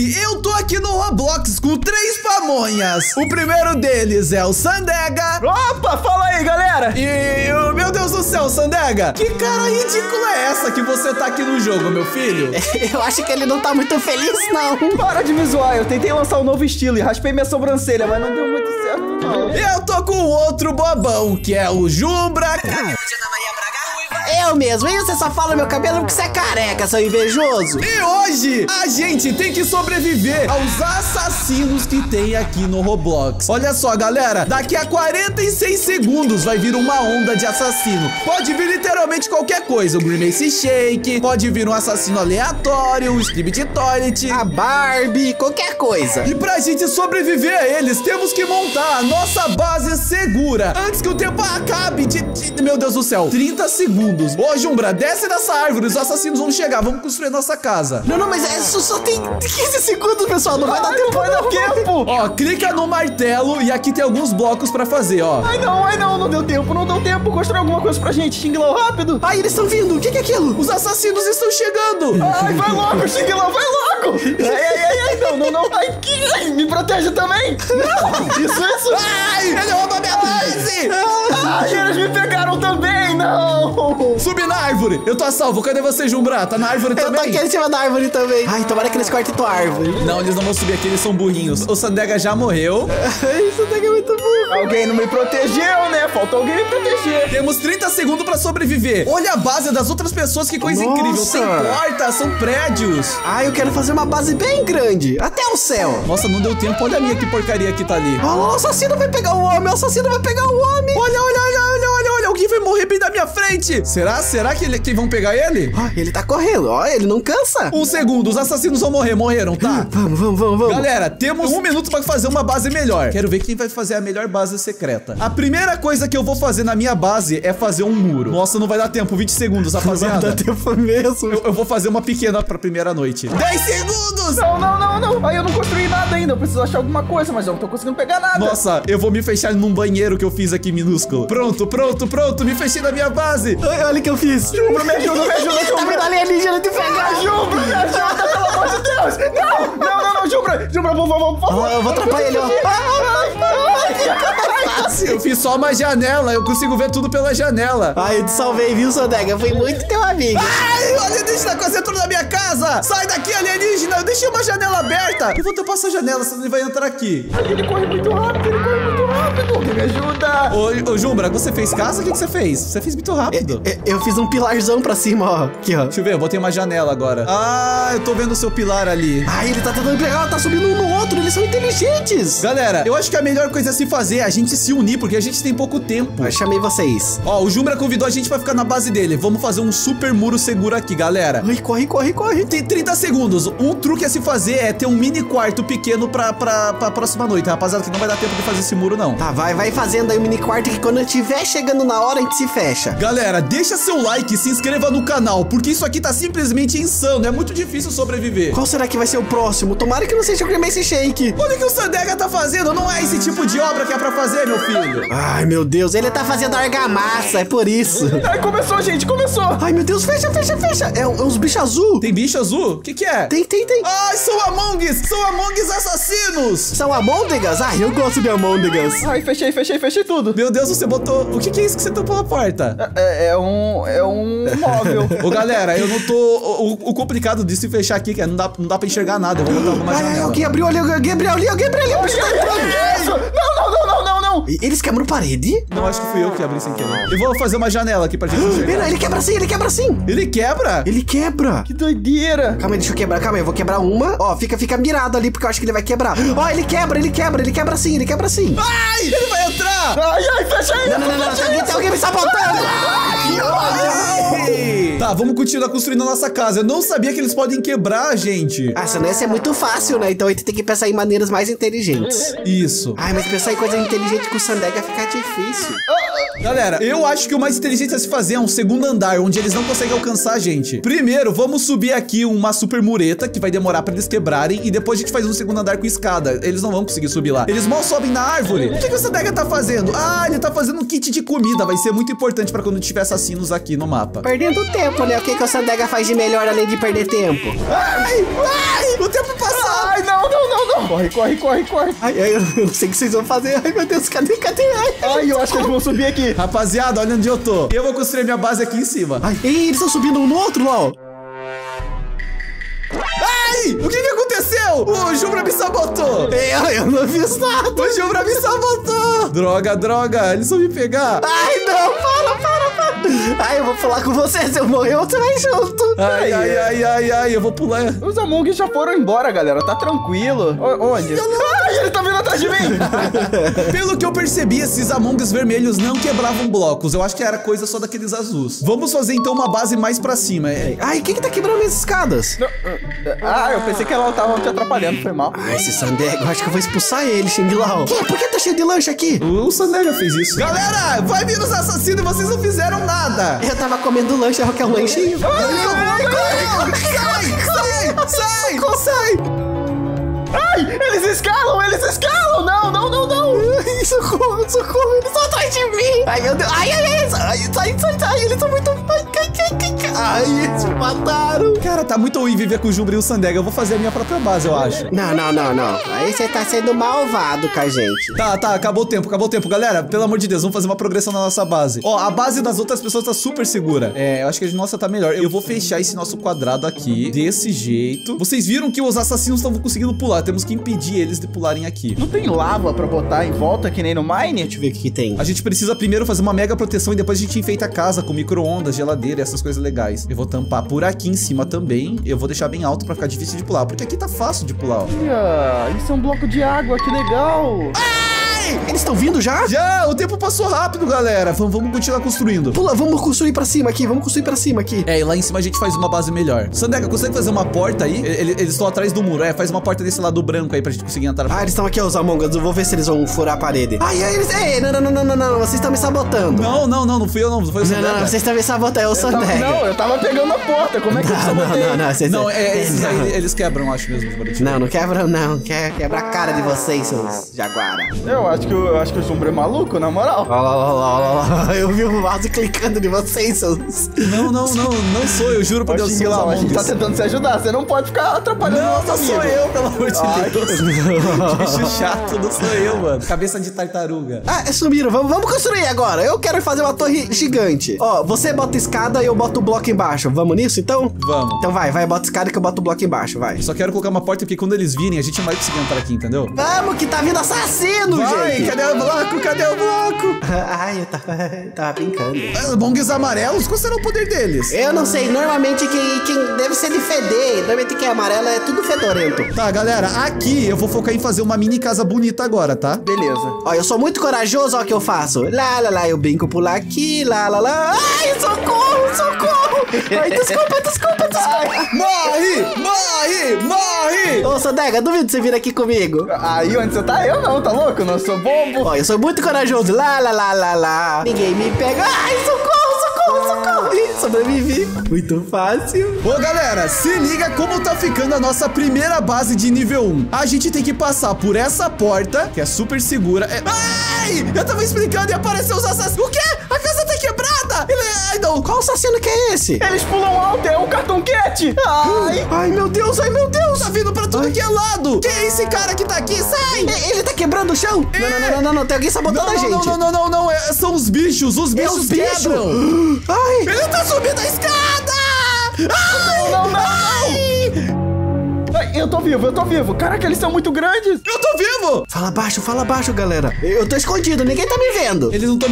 hoje eu tô aqui no Roblox com 3 pamonhas. O primeiro deles é o Sandega. Opa, fala aí, galera. E, meu Deus do céu, Sandega, que cara ridícula é essa que você tá aqui no jogo, meu filho? Eu acho que ele não tá muito feliz, não. Para de me zoar, eu tentei lançar um novo estilo e raspei minha sobrancelha, mas não deu muito certo, não. Eu tô com outro bobão, que é o Jumbrac. Eu mesmo, e você só fala meu cabelo porque você é careca, seu invejoso. E hoje, a gente tem que sobreviver aos assassinos que tem aqui no Roblox. Olha só, galera, daqui a 46 segundos vai vir uma onda de assassino. Pode vir literalmente qualquer coisa, o Grimace Shake, pode vir um assassino aleatório, o Skibidi Toilet, a Barbie, qualquer coisa. E pra gente sobreviver a eles, temos que montar a nossa base segura, antes que o tempo acabe de meu Deus do céu, 30 segundos. Ô, Jumbra, desce dessa árvore, os assassinos vão chegar, vamos construir nossa casa. Não, mas é, só tem 15 segundos, pessoal, não vai dar tempo. Vai dar tempo. Ó, clica no martelo e aqui tem alguns blocos pra fazer, ó. Ai não, não deu tempo, construir alguma coisa pra gente, Xing Lau, rápido. Ai, eles estão vindo, o que é aquilo? Os assassinos estão chegando. Ai, vai logo, Xing Lau, vai logo. Ai, não, ai, me protege também. Não, isso. Ai, ele roubou minha base. Ai, eles me pegaram também, não. Subi na árvore, eu tô a salvo. Cadê você, Jumbra? Tá na árvore também? Eu tô aqui em cima da árvore também. Ai, tomara que eles cortem tua árvore. Não, eles não vão subir aqui, eles são burrinhos. O Sandega já morreu. O Sandega é muito burro. Alguém não me protegeu, né? Faltou alguém me proteger. Temos 30 segundos pra sobreviver. Olha a base das outras pessoas, que coisa incrível. Sem porta, são prédios. Ai, eu quero fazer uma base bem grande, até o céu. Nossa, não deu tempo, olha a minha, que porcaria que tá ali. Olha, o assassino vai pegar o homem, o assassino vai pegar o homem. Olha, alguém vai morrer bem na minha frente. Será que, vão pegar ele? Oh, ele tá correndo, ó, ele não cansa. Um segundo, os assassinos vão morrer, morreram, tá? Vamos. Galera, temos 1 minuto pra fazer uma base melhor. Quero ver quem vai fazer a melhor base secreta. A primeira coisa que eu vou fazer na minha base é fazer um muro. Nossa, não vai dar tempo, 20 segundos, rapaziada. Não vai dar tempo mesmo. Eu vou fazer uma pequena pra primeira noite. 10 segundos! Não. Aí eu não construí nada ainda, eu preciso achar alguma coisa, mas eu não tô conseguindo pegar nada. Nossa, eu vou me fechar num banheiro que eu fiz aqui minúsculo. Pronto, me fechei na minha base. Olha o que eu fiz. Jumbra, me ajuda, Jumbra. Tá vindo alienígena te pegar. Jumbra, me ajuda, pelo amor de Deus. Não, Jumbra, vou. Eu vou atrapalhar ele, ó. Eu fiz só uma janela, eu consigo ver tudo pela janela. Ai, eu te salvei, viu, Sandega? Foi muito teu amigo. Ai, o alienígena quase entrou na minha casa. Sai daqui, alienígena, eu deixei uma janela aberta. Eu vou tapar essa janela, senão ele vai entrar aqui. Ele corre muito rápido. Me ajuda. Ô, Jumbra, você fez casa? O que você fez? Você fez muito rápido. Eu fiz um pilarzão pra cima, ó. Aqui, ó. Deixa eu ver, eu botei uma janela agora. Ah, eu tô vendo o seu pilar ali. Ah, ele tá tentando pegar, tá subindo um no outro. Eles são inteligentes. Galera, eu acho que a melhor coisa a se fazer é a gente se unir, porque a gente tem pouco tempo. Eu chamei vocês. Ó, o Jumbra convidou a gente pra ficar na base dele. Vamos fazer um super muro seguro aqui, galera. Ai, corre. Tem 30 segundos. Um truque a se fazer é ter um mini quarto pequeno pra próxima noite, rapaziada, que não vai dar tempo de fazer esse muro, não. Tá, vai fazendo aí o mini quarto, que quando eu tiver chegando na hora, a gente se fecha. Galera, deixa seu like e se inscreva no canal, porque isso aqui tá simplesmente insano. É muito difícil sobreviver. Qual será que vai ser o próximo? Tomara que não seja o Grimace Shake. Olha o que o Sandega tá fazendo. Não é esse tipo de obra que é pra fazer, meu filho. Ai, meu Deus, ele tá fazendo argamassa, é por isso. Ai, começou, gente. Ai, meu Deus, fecha. É uns bichos azul. Tem bicho azul? O que é? Tem. Ai, são Among Us. São Among Us assassinos. São Amôndegas? Ai, eu gosto de Amôndegas. Ai, fechei tudo. Meu Deus, você botou... O que é isso que você tampou a porta? É um móvel. Ô, galera, eu não tô... O complicado disso fechar aqui, que não dá pra enxergar nada. Eu vou botar alguma janela. Ai, alguém abriu ali, Não. Eles quebram parede? Não, acho que fui eu que abri sem querer. Eu vou fazer uma janela aqui pra gente enxergar. Ele quebra sim, Ele quebra? Que doideira. Calma aí, deixa eu quebrar, eu vou quebrar uma. Ó, fica mirado ali, porque eu acho que ele vai quebrar. Ó, ele quebra sim. Ai, ele vai entrar. Ai, fecha aí. Não, tem alguém me sabotando. Tá, vamos continuar construindo a nossa casa. Eu não sabia que eles podem quebrar, gente. Ah, senão essa é muito fácil, né? Então a gente tem que pensar em maneiras mais inteligentes. Isso. Ai, mas pensar em coisa inteligente com o Sandega fica difícil. Galera, eu acho que o mais inteligente a se fazer é um segundo andar, onde eles não conseguem alcançar a gente. Primeiro, vamos subir aqui uma super mureta, que vai demorar pra eles quebrarem, e depois a gente faz um segundo andar com escada. Eles não vão conseguir subir lá. Eles mal sobem na árvore. O que o Sandega tá fazendo? Ah, ele tá fazendo um kit de comida. Vai ser muito importante pra quando tiver assassinos aqui no mapa. Perdendo tempo, né? O que o Sandega faz de melhor além de perder tempo? Ai! O tempo passou! não. Corre, corre, corre, corre. Ai, eu sei o que vocês vão fazer. Ai, meu Deus, cadê? Ai, eu acho que eles vão subir aqui. Rapaziada, olha onde eu tô. Eu vou construir minha base aqui em cima. Ai, ei, eles estão subindo um no outro, LOL. Ai, o que aconteceu? O Jumbrac me sabotou. Ei, eu não fiz nada. O Jumbrac me sabotou. Droga, droga, eles vão me pegar. Ai, não, para. Ai, eu vou pular com você, se eu morrer eu também junto. Ai, eu vou pular. Os Among Us já foram embora, galera, tá tranquilo. Onde? Ai, ele tá vindo atrás de mim. Pelo que eu percebi, esses Among Us vermelhos não quebravam blocos. Eu acho que era coisa só daqueles azuis. Vamos fazer então uma base mais pra cima. Ai, quem que tá quebrando as escadas? Ah, eu pensei que ela tava te atrapalhando, foi mal. Ah, esse Sandega, eu acho que eu vou expulsar ele, Xing Lau. Por que tá cheio de lanche aqui? O Sandega fez isso. Galera, vai vir os assassinos e vocês não fizeram nada. Eu tava comendo lanche, eu quero um lanchinho. Sai! Ai, eles escalam! Não! Ai, socorro, eles estão atrás de mim! Ai, meu Deus! Ai, sai! Eles estão muito... Ai, eles me mataram! Cara, tá muito ruim viver com o Jumbrac e o Sandega. Eu vou fazer a minha própria base, eu acho. Não. Aí você tá sendo malvado com a gente. Tá, acabou o tempo, galera. Pelo amor de Deus, vamos fazer uma progressão na nossa base. Ó, a base das outras pessoas tá super segura. Eu acho que a de nossa tá melhor. Eu vou fechar esse nosso quadrado aqui, desse jeito. Vocês viram que os assassinos estavam conseguindo pular. Temos que impedir eles de pularem aqui. Não tem lava pra botar em volta, que nem no Mine? Deixa eu ver o que tem. A gente precisa primeiro fazer uma mega proteção e depois a gente enfeita a casa com micro-ondas, geladeira e essas coisas legais. Eu vou tampar por aqui em cima também. Eu vou deixar bem alto pra ficar difícil de pular, porque aqui tá fácil de pular, ó. Isso é um bloco de água, que legal. Eles estão vindo já? Já, o tempo passou rápido, galera. Vamos continuar construindo. Pula, vamos construir pra cima aqui. E lá em cima a gente faz uma base melhor. Sandega, consegue fazer uma porta aí? Eles estão atrás do muro. Faz uma porta desse lado branco aí pra gente conseguir entrar. Eles estão aqui, os Among Us. Eu vou ver se eles vão furar a parede. Não, vocês estão me sabotando. Não fui eu, não. Foi o Sandega. Não, vocês estão me sabotando, é o Sandega. Não, eu tava pegando a porta. Como é que eu sabotei? Não, eles quebram, acho mesmo. Não quebram, não. Quebra a cara de vocês, seus jaguara. Eu acho que o Jumbrac é maluco, na moral. Olha lá. Eu vi o vaso clicando de vocês, seus... Não sou eu, juro por Deus. A gente tá tentando se ajudar, você não pode ficar atrapalhando. Não sou eu, pelo amor de Deus. Que bicho chato, não sou eu, mano. Cabeça de tartaruga. Sumiram, vamos construir agora. Eu quero fazer uma torre gigante. Ó, você bota escada e eu boto o bloco embaixo. Vamos nisso, então? Vamos. Então vai, bota escada que eu boto o bloco embaixo, vai. Eu só quero colocar uma porta, porque quando eles virem, a gente não vai conseguir entrar aqui, entendeu? Vamos, que tá vindo assassino, gente. Ai, cadê o bloco? Ai, eu tava brincando. Bongues amarelos? Qual será o poder deles? Eu não sei, normalmente quem deve ser de feder. Normalmente quem é amarelo é tudo fedorento. Tá, galera, aqui eu vou focar em fazer uma mini casa bonita agora, tá? Beleza. Ó, eu sou muito corajoso, ó o que eu faço. Lá, eu brinco pular aqui, lá. Ai, socorro! Ai, desculpa. Morre! Ô, Sandega, duvido de você vir aqui comigo. Aí, onde você tá? Eu não, tá louco? Não sou bobo. Ó, eu sou muito corajoso. Lá. Ninguém me pega. Ai, socorro. Ih, sobrevivi. Muito fácil. Ô, galera, se liga como tá ficando a nossa primeira base de nível 1. A gente tem que passar por essa porta, que é super segura. Ai, eu tava explicando e apareceu os assassinos. O quê? A casa tá quebrada. Ai, não. Qual assassino que é esse? Eles pulam alto, é um cartão cat. Ai, meu Deus. Tá vindo pra tudo que é lado. Quem é esse cara que tá aqui? Sai. Ele tá quebrando o chão? Não. Tem alguém sabotando a gente. Não. São os bichos. Os bichos quebram. Ai. Ele tá subindo a escada. Ai. Não. Eu tô vivo. Caraca, eles são muito grandes. Eu tô vivo. Fala baixo, galera. Eu tô escondido, ninguém tá me vendo. Eles não estão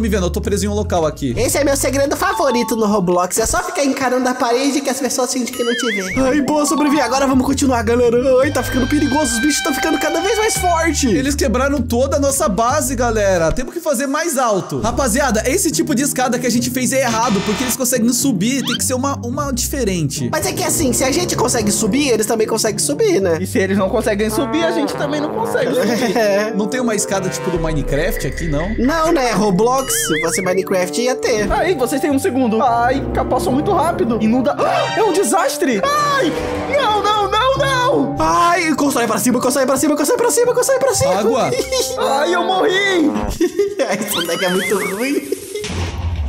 me vendo. Eu tô preso em um local aqui. Esse é meu segredo favorito no Roblox. É só ficar encarando a parede que as pessoas fingem que não te veem. Ai, boa, sobrevivi. Agora vamos continuar, galera. Ai, tá ficando perigoso. Os bichos estão ficando cada vez mais fortes. Eles quebraram toda a nossa base, galera. Temos que fazer mais alto. Rapaziada, esse tipo de escada que a gente fez é errado, porque eles conseguem subir. Tem que ser uma diferente. Mas é que assim, se a gente consegue subir, eles também conseguem subir, né? E se eles não conseguem subir, a gente também não consegue subir. Não tem uma escada tipo do Minecraft aqui, não? Não, né? Roblox, se fosse Minecraft, ia ter. Aí, vocês têm um segundo. Ai, passou muito rápido. Inunda... é um desastre! Ai! Não! Ai, constrói pra cima! Água! Ai, eu morri! Isso daqui é muito ruim.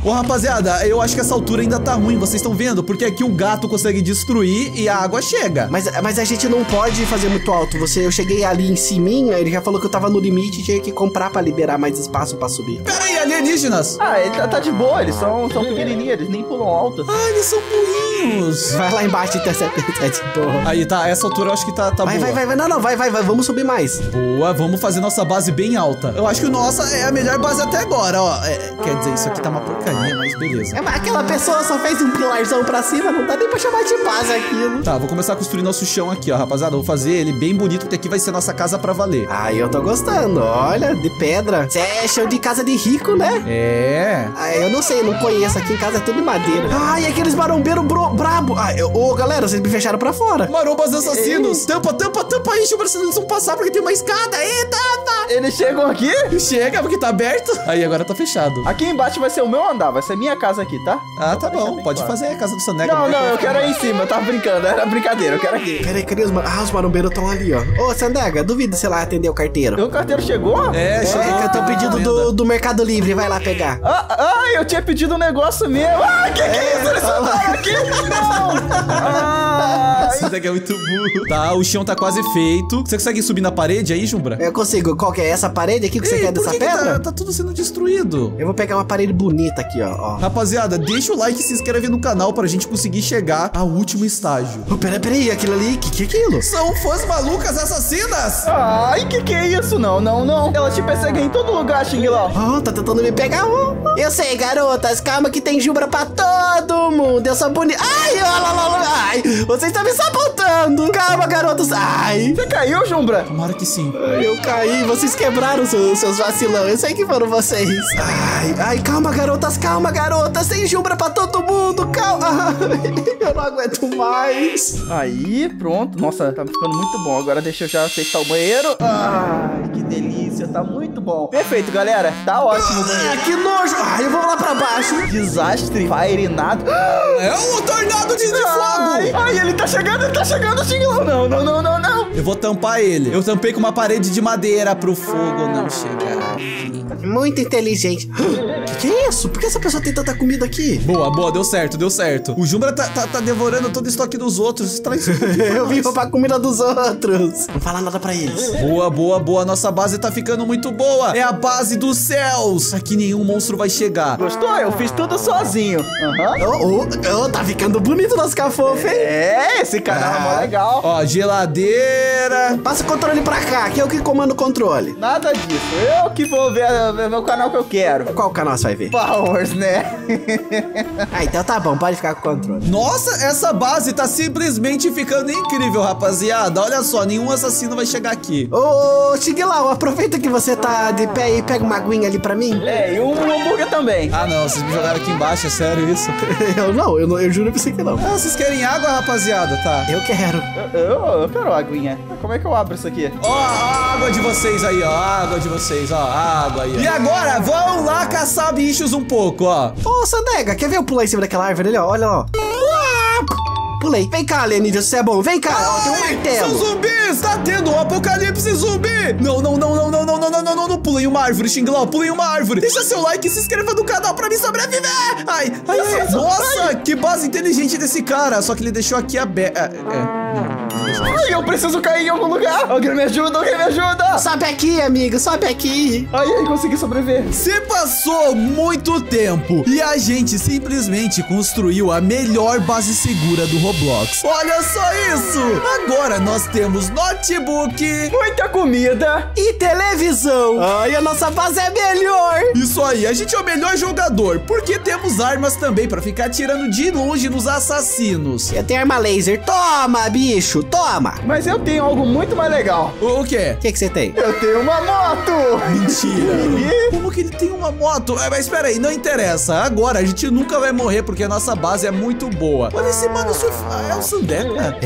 Ô, rapaziada, eu acho que essa altura ainda tá ruim. Vocês estão vendo? Porque aqui o gato consegue destruir e a água chega. Mas a gente não pode fazer muito alto. Eu cheguei ali em cima, ele já falou que eu tava no limite e tinha que comprar pra liberar mais espaço pra subir. Pera aí, alienígenas! Ah, ele tá de boa, eles são pequenininhos, eles nem pulam alto. Ah, eles são burrinhos. Vai lá embaixo e intercepta, tá de boa. Aí, tá, essa altura eu acho que tá boa. Vai, não, vai, vamos subir mais. Boa, vamos fazer nossa base bem alta. Eu acho que nossa é a melhor base até agora, ó. Quer dizer, isso aqui tá uma porcaria, mas beleza. Aquela pessoa só fez um pilarzão pra cima, não dá nem pra chamar de base aquilo. Tá, vou começar a construir nosso chão aqui, ó, rapaziada. Vou fazer ele bem bonito, porque aqui vai ser nossa casa pra valer. Ah, eu tô gostando, olha, de pedra. Cê é chão de casa de rico, né? É. Ah, eu não sei, não conheço, aqui em casa é tudo madeira. Ah, e aqueles marombeiros brabo. Ah, galera, vocês me fecharam pra fora. Marombas assassinos. Tampa aí, Gilberto, vocês não vão passar porque tem uma escada. Ei, tampa. Eles chegam aqui? Chega, porque tá aberto. Aí, agora tá fechado. Aqui embaixo vai ser o meu andar, vai ser minha casa aqui, tá? Ah, tá bom, pode fazer a casa do Sandega. Não, eu quero aí em cima, eu tava brincando, era brincadeira, eu quero aqui. Peraí, cadê os marombeiros estão ali, ó. Ô, Sandega, duvido se lá atender o carteiro. O carteiro chegou? É, chegou. Eu tô pedindo do Mercado Livre, vai lá pegar. Ah, eu tinha pedido um negócio meu. Ah, que é isso? Eles só tá aqui? Não! Ah, Sandega é muito burro. Tá, o chão tá quase feito. Você consegue subir na parede aí, Jumbra? Eu consigo. Qual que é essa parede aqui que você quer dessa pedra? Tá tudo sendo destruído. Eu vou pegar uma parede bonita aqui, ó. Rapaziada, deixa o like e se inscreve no canal pra gente conseguir chegar ao último estágio. Oh, peraí, aquilo ali, que é aquilo? São fãs malucas assassinas! Ai, que é isso? Não. Ela te persegue em todo lugar, Xing Lau. Oh, tá tentando me pegar. Eu sei, garotas, calma que tem Jumbra pra todo mundo. Eu sou bonita. Ai, ai, vocês estão me sabotando. Calma, garotos. Ai. Você caiu, Jumbra? Tomara que sim. Ai, eu caí, vocês quebraram seus vacilão. Eu sei que foram vocês. Ai, calma, garotas. Tem Jumbra pra todo mundo. Calma. Ai, eu não aguento mais. Aí, pronto. Nossa, tá ficando muito bom. Agora deixa eu já aceitar o banheiro. Ai, que delícia. Tá muito bom. Perfeito, galera. Tá ótimo o banheiro. Que nojo. Ai, eu vou lá pra baixo. Desastre. Fairinado. É um tornado de fogo. Ai, ele tá chegando, Xing Lau. Não. Eu vou tampar ele. Eu tampei com uma parede de madeira pro fogo não chegar. Muito inteligente. Que é isso? Por que essa pessoa tem tanta comida aqui? Boa, deu certo. O Jumbra tá devorando todo o estoque dos outros. Eu vim roubar a comida dos outros. Não fala nada pra eles. Boa. Nossa base tá ficando muito boa. É a base dos céus. Aqui nenhum monstro vai chegar. Gostou? Eu fiz tudo sozinho. Tá ficando bonito nosso cafofo, hein? É, esse canal é mó legal. Ó, geladeira. Passa o controle pra cá, que é o que comanda o controle. Nada disso. Eu que vou ver o canal que eu quero. Qual canal você vai ver? Powers, né? Ah, então tá bom, pode ficar com o controle. Nossa, essa base tá simplesmente ficando incrível, rapaziada. Olha só, nenhum assassino vai chegar aqui. Ô, Xing Lau, aproveita que você tá de pé e pega uma aguinha ali pra mim. É, e um hambúrguer também. Ah, não, vocês me jogaram aqui embaixo, é sério isso? Eu juro pra você que não. Ah, vocês querem água, rapaziada? Tá. Eu quero. Eu quero aguinha. Como é que eu abro isso aqui? Ó, a água de vocês aí, ó. A água de vocês, ó. A água aí, ó. E agora, vão lá caçar bichos um pouco, ó. Ô, Sandega, quer ver eu pular em cima daquela árvore ali, ó? Olha lá, ó. Pulei. Vem cá, alienígena, você é bom. Vem cá, ó, tem um martelo. São zumbis, tá tendo um apocalipse zumbi. Não, pulei uma árvore, Xing Lau, pulei uma árvore. Deixa seu like e se inscreva no canal pra mim sobreviver. Ai, nossa, que base inteligente desse cara. Só que ele deixou aqui aberto. Ai, eu preciso cair em algum lugar. Alguém me ajuda. Sobe aqui, amigo, sobe aqui. Ai, consegui sobreviver. Se passou muito tempo e a gente simplesmente construiu a melhor base segura do Roblox. Olha só isso. Agora nós temos notebook, muita comida e televisão. Ai, a nossa base é melhor. Isso aí, a gente é o melhor jogador, porque temos armas também pra ficar atirando de longe nos assassinos. Eu tenho arma laser. Toma, bicho, toma. Mas eu tenho algo muito mais legal. O quê? O que você tem? Eu tenho uma moto! Mentira! Como que ele tem uma moto? Mas espera aí, não interessa. Agora a gente nunca vai morrer porque a nossa base é muito boa. Olha esse mano, é o Sandega.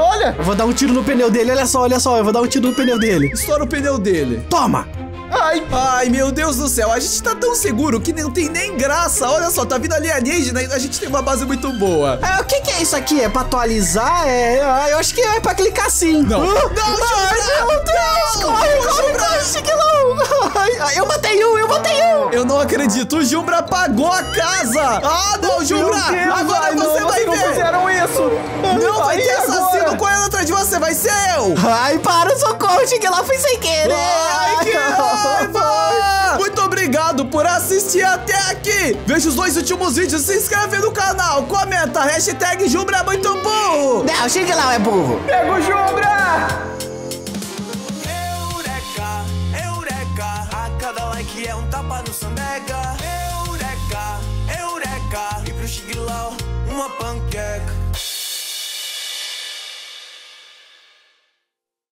Olha. Eu vou dar um tiro no pneu dele, olha só. Eu vou dar um tiro no pneu dele. Estoura o pneu dele. Toma! Ai, ai, meu Deus do céu. A gente tá tão seguro que não tem nem graça. Olha só, tá vindo alienígena e a gente tem uma base muito boa. Ah, o que que é isso aqui? É pra atualizar? É, eu acho que é pra clicar sim. Não, não, meu Deus. Corre, corre, corre, Xing Lau. Eu matei um. Eu não acredito. O Jumbra pagou a casa. Ah, não, Jumbra. Agora você vai ver. Não fizeram isso. Não vai ter assassino correndo atrás de você. Vai ser eu. Ai, para, socorro. Xing Lau, fui sem querer. Ai, que raiva! Muito obrigado por assistir até aqui. Veja os dois últimos vídeos, se inscreve no canal, comenta, hashtag Jumbra é muito burro. Não, Xing Lau é burro. Pega o Jumbra! Eureka, eureka, a cada like é um tapa no Sandega. Eureka, eureka, e pro Xing Lau uma panqueca.